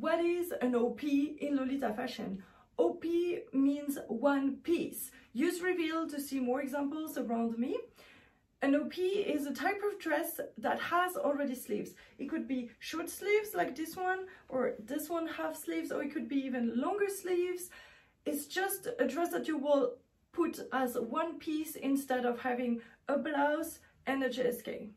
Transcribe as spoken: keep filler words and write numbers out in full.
What is an O P in Lolita fashion? O P means one piece. Use reveal to see more examples around me. An O P is a type of dress that has already sleeves. It could be short sleeves like this one, or this one half sleeves, or it could be even longer sleeves. It's just a dress that you will put as one piece instead of having a blouse and a J S K.